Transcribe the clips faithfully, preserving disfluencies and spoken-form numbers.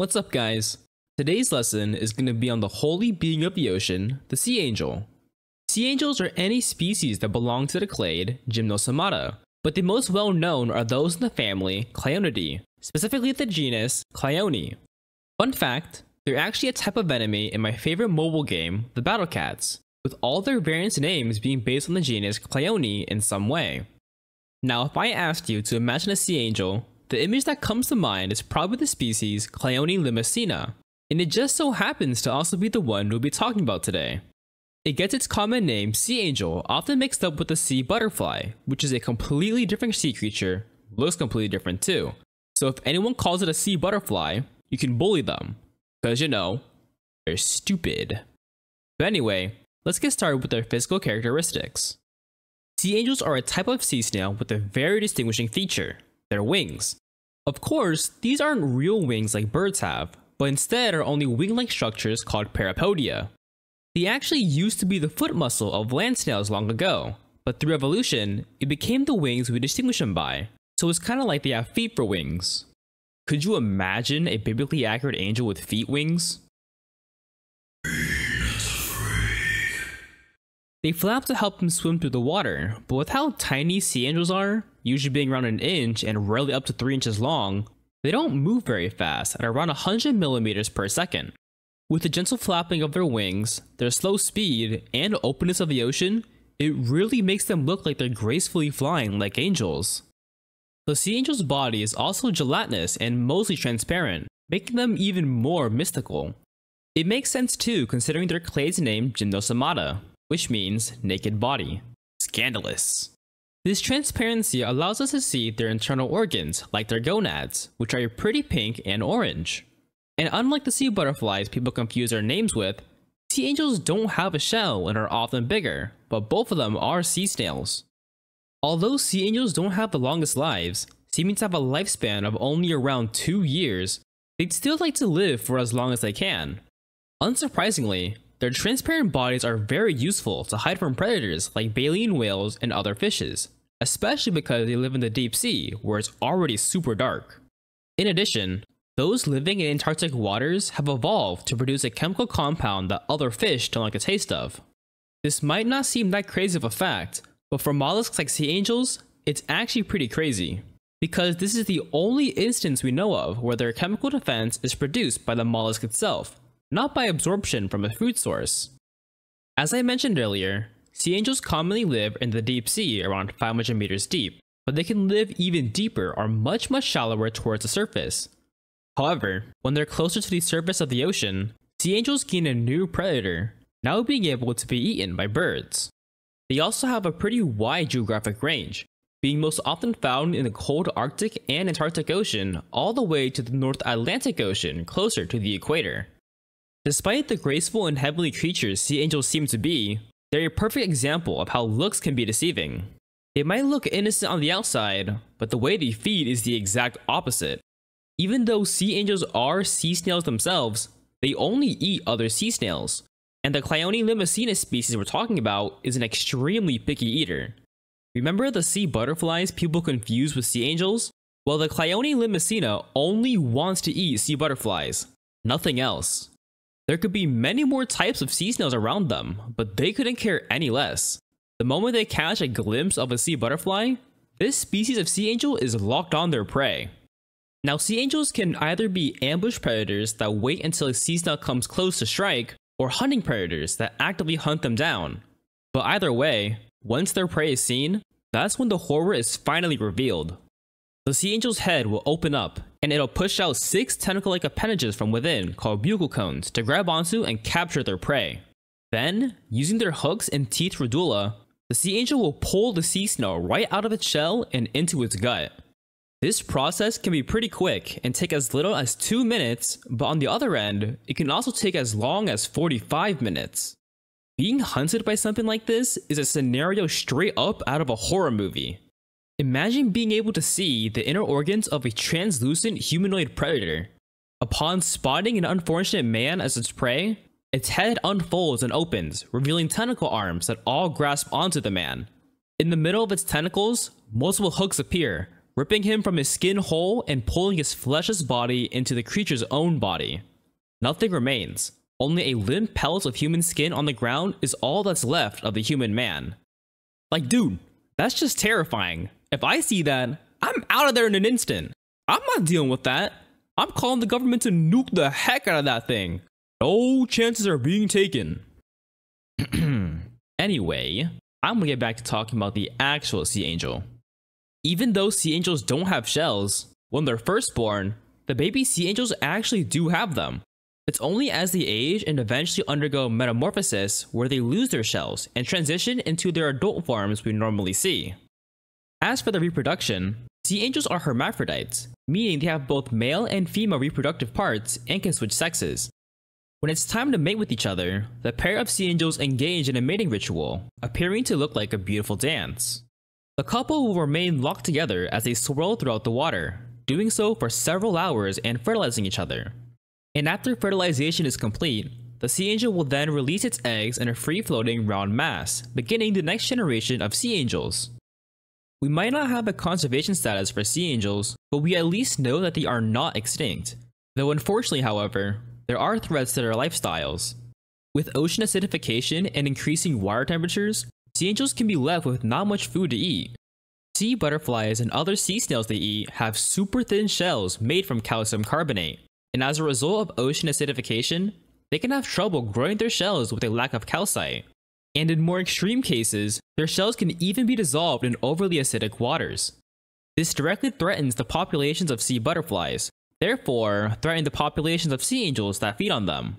What's up, guys? Today's lesson is going to be on the holy being of the ocean, the sea angel. Sea angels are any species that belong to the clade Gymnosomata, but the most well known are those in the family Clionidae, specifically the genus Clione. Fun fact, they're actually a type of enemy in my favorite mobile game, the Battlecats, with all their variant names being based on the genus Clione in some way. Now, if I asked you to imagine a sea angel, the image that comes to mind is probably the species Clione limacina, and it just so happens to also be the one we'll be talking about today. It gets its common name sea angel often mixed up with the sea butterfly, which is a completely different sea creature, looks completely different too. So if anyone calls it a sea butterfly, you can bully them, because you know, they're stupid. But anyway, let's get started with their physical characteristics. Sea angels are a type of sea snail with a very distinguishing feature, their wings. Of course, these aren't real wings like birds have, but instead are only wing-like structures called parapodia. They actually used to be the foot muscle of land snails long ago, but through evolution, it became the wings we distinguish them by, so it's kinda like they have feet for wings. Could you imagine a biblically accurate angel with feet wings? They flap to help them swim through the water, but with how tiny sea angels are, usually being around an inch and rarely up to three inches long, they don't move very fast at around one hundred millimeters per second. With the gentle flapping of their wings, their slow speed, and openness of the ocean, it really makes them look like they're gracefully flying like angels. The sea angel's body is also gelatinous and mostly transparent, making them even more mystical. It makes sense too considering their clade's name Gymnosomata, which means naked body. Scandalous. This transparency allows us to see their internal organs, like their gonads, which are pretty pink and orange. And unlike the sea butterflies people confuse their names with, sea angels don't have a shell and are often bigger, but both of them are sea snails. Although sea angels don't have the longest lives, seeming to have a lifespan of only around two years, they'd still like to live for as long as they can. Unsurprisingly, their transparent bodies are very useful to hide from predators like baleen whales and other fishes, especially because they live in the deep sea where it's already super dark. In addition, those living in Antarctic waters have evolved to produce a chemical compound that other fish don't like the taste of. This might not seem that crazy of a fact, but for mollusks like sea angels, it's actually pretty crazy, because this is the only instance we know of where their chemical defense is produced by the mollusk itself, not by absorption from a food source. As I mentioned earlier, sea angels commonly live in the deep sea around five hundred meters deep, but they can live even deeper or much much shallower towards the surface. However, when they're closer to the surface of the ocean, sea angels gain a new predator, now being able to be eaten by birds. They also have a pretty wide geographic range, being most often found in the cold Arctic and Antarctic Ocean all the way to the North Atlantic Ocean closer to the equator. Despite the graceful and heavenly creatures sea angels seem to be, they're a perfect example of how looks can be deceiving. They might look innocent on the outside, but the way they feed is the exact opposite. Even though sea angels are sea snails themselves, they only eat other sea snails, and the Clione limacina species we're talking about is an extremely picky eater. Remember the sea butterflies people confuse with sea angels? Well, the Clione limacina only wants to eat sea butterflies, nothing else. There could be many more types of sea snails around them, but they couldn't care any less. The moment they catch a glimpse of a sea butterfly, this species of sea angel is locked on their prey. Now, sea angels can either be ambush predators that wait until a sea snail comes close to strike, or hunting predators that actively hunt them down. But either way, once their prey is seen, that's when the horror is finally revealed. The sea angel's head will open up, and it'll push out six tentacle-like appendages from within called buccal cones to grab onto and capture their prey. Then, using their hooks and teeth radula, the sea angel will pull the sea snail right out of its shell and into its gut. This process can be pretty quick and take as little as two minutes, but on the other end, it can also take as long as forty-five minutes. Being hunted by something like this is a scenario straight up out of a horror movie. Imagine being able to see the inner organs of a translucent humanoid predator. Upon spotting an unfortunate man as its prey, its head unfolds and opens, revealing tentacle arms that all grasp onto the man. In the middle of its tentacles, multiple hooks appear, ripping him from his skin whole and pulling his fleshless body into the creature's own body. Nothing remains. Only a limp pellet of human skin on the ground is all that's left of the human man. Like, dude, that's just terrifying. If I see that, I'm out of there in an instant. I'm not dealing with that. I'm calling the government to nuke the heck out of that thing. No chances are being taken. Anyway, I'm gonna get back to talking about the actual sea angel. Even though sea angels don't have shells, when they're first born, the baby sea angels actually do have them. It's only as they age and eventually undergo metamorphosis where they lose their shells and transition into their adult forms we normally see. As for the reproduction, sea angels are hermaphrodites, meaning they have both male and female reproductive parts and can switch sexes. When it's time to mate with each other, the pair of sea angels engage in a mating ritual, appearing to look like a beautiful dance. The couple will remain locked together as they swirl throughout the water, doing so for several hours and fertilizing each other. And after fertilization is complete, the sea angel will then release its eggs in a free-floating round mass, beginning the next generation of sea angels. We might not have a conservation status for sea angels, but we at least know that they are not extinct. Though unfortunately, however, there are threats to their lifestyles. With ocean acidification and increasing water temperatures, sea angels can be left with not much food to eat. Sea butterflies and other sea snails they eat have super thin shells made from calcium carbonate. And as a result of ocean acidification, they can have trouble growing their shells with a lack of calcite. And in more extreme cases, their shells can even be dissolved in overly acidic waters. This directly threatens the populations of sea butterflies, therefore threatening the populations of sea angels that feed on them.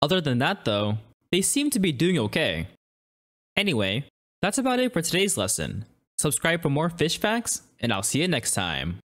Other than that though, they seem to be doing okay. Anyway, that's about it for today's lesson. Subscribe for more fish facts, and I'll see you next time.